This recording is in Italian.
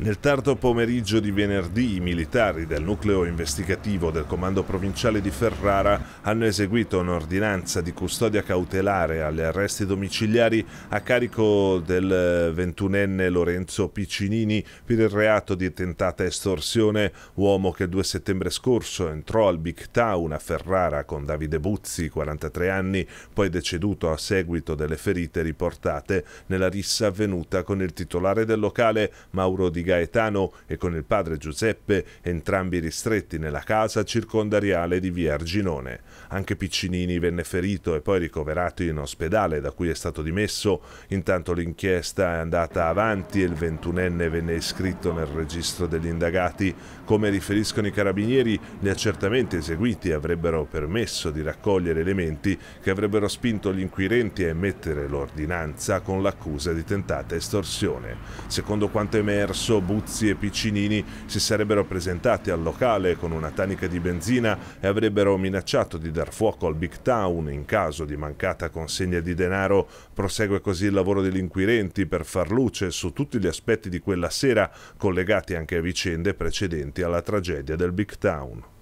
Nel tardo pomeriggio di venerdì i militari del nucleo investigativo del comando provinciale di Ferrara hanno eseguito un'ordinanza di custodia cautelare agli arresti domiciliari a carico del 21enne Lorenzo Piccinini per il reato di tentata estorsione, uomo che il 2 settembre scorso entrò al Big Town a Ferrara con Davide Buzzi, 43 anni, poi deceduto a seguito delle ferite riportate nella rissa avvenuta con il titolare del locale Mauro Di Gaetano e con il padre Giuseppe, entrambi ristretti nella casa circondariale di via Arginone. Anche Piccinini venne ferito e poi ricoverato in ospedale, da cui è stato dimesso. Intanto l'inchiesta è andata avanti e il 21enne venne iscritto nel registro degli indagati. Come riferiscono i carabinieri, gli accertamenti eseguiti avrebbero permesso di raccogliere elementi che avrebbero spinto gli inquirenti a emettere l'ordinanza con l'accusa di tentata estorsione. Secondo quanto emerso, Buzzi e Piccinini si sarebbero presentati al locale con una tanica di benzina e avrebbero minacciato di dar fuoco al Big Town in caso di mancata consegna di denaro. Prosegue così il lavoro degli inquirenti per far luce su tutti gli aspetti di quella sera, collegati anche a vicende precedenti alla tragedia del Big Town.